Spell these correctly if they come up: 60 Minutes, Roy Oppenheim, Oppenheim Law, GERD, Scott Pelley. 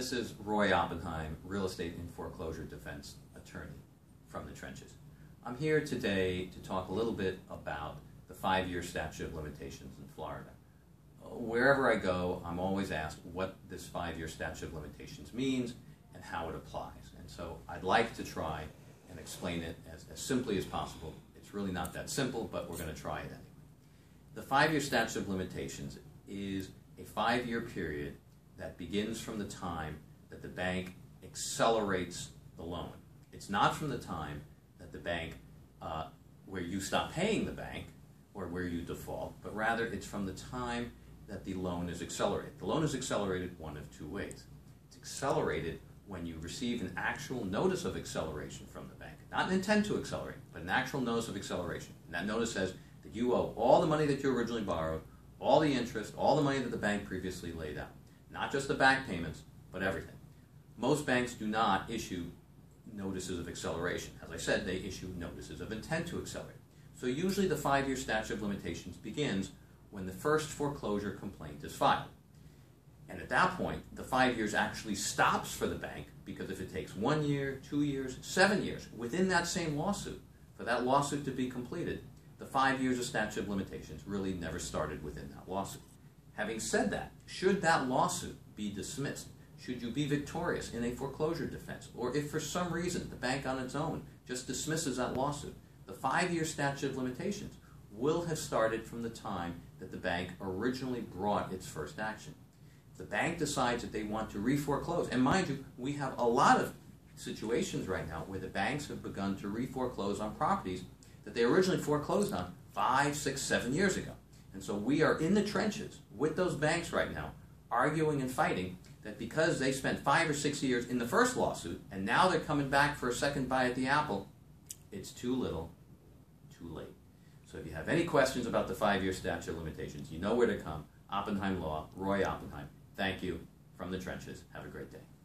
This is Roy Oppenheim, real estate and foreclosure defense attorney from the trenches. I'm here today to talk a little bit about the 5-year statute of limitations in Florida. Wherever I go, I'm always asked what this 5-year statute of limitations means and how it applies. And so I'd like to try and explain it as simply as possible. It's really not that simple, but we're going to try it anyway. The 5-year statute of limitations is a 5-year period that begins from the time that the bank accelerates the loan. It's not from the time that the bank, where you stop paying the bank or where you default, but rather it's from the time that the loan is accelerated. The loan is accelerated one of two ways. It's accelerated when you receive an actual notice of acceleration from the bank. Not an intent to accelerate, but an actual notice of acceleration. And that notice says that you owe all the money that you originally borrowed, all the interest, all the money that the bank previously laid out. Not just the back payments, but everything. Most banks do not issue notices of acceleration. As I said, they issue notices of intent to accelerate. So usually the 5-year statute of limitations begins when the first foreclosure complaint is filed. And at that point, the 5 years actually stops for the bank, because if it takes 1 year, 2 years, 7 years, within that same lawsuit, for that lawsuit to be completed, the 5 years of statute of limitations really never started within that lawsuit. Having said that, should that lawsuit be dismissed, should you be victorious in a foreclosure defense, or if for some reason the bank on its own just dismisses that lawsuit, the 5-year statute of limitations will have started from the time that the bank originally brought its first action. If the bank decides that they want to re-foreclose, and mind you, we have a lot of situations right now where the banks have begun to re-foreclose on properties that they originally foreclosed on 5, 6, 7 years ago. And so we are in the trenches with those banks right now, arguing and fighting that because they spent 5 or 6 years in the first lawsuit and now they're coming back for a second bite at the apple, it's too little, too late. So if you have any questions about the 5-year statute of limitations, you know where to come. Oppenheim Law, Roy Oppenheim. Thank you from the trenches. Have a great day.